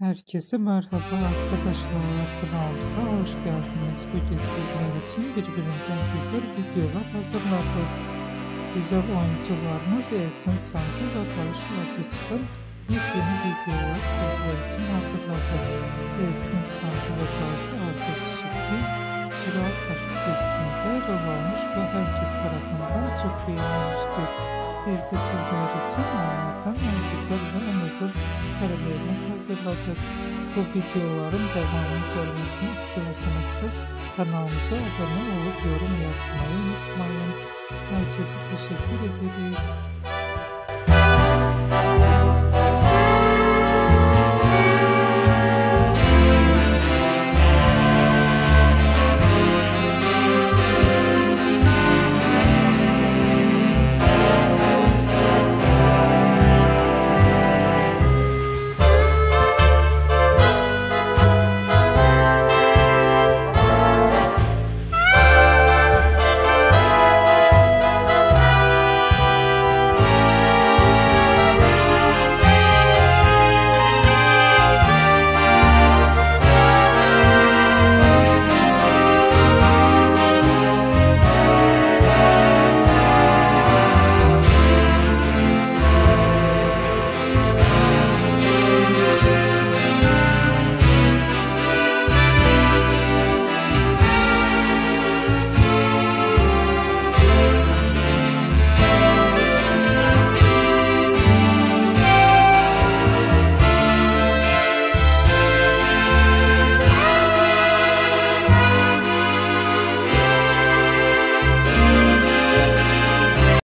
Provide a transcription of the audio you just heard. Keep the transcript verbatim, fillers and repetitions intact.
Herkese merhaba arkadaşlar, kanalımıza hoş geldiniz. Bugün sizler için birbirinden güzel videolar hazırladık. Güzel oyuncularımız Elçin Sangu ve Barış Orduç'tan yepyeni videolar sizler için hazırladık. Elçin Sangu ve Barış Orduç şimdi Cüraqtaş dizisinde rol almış ve herkes tarafından çok beğenilmiştir. Biz de sizler için onlardan en güzel ve en özel karelerini hazırladık. Bu videoların devamı gelmesini istiyorsanız kanalımıza abone olup yorum yazmayı unutmayın. Herkese teşekkür ederiz.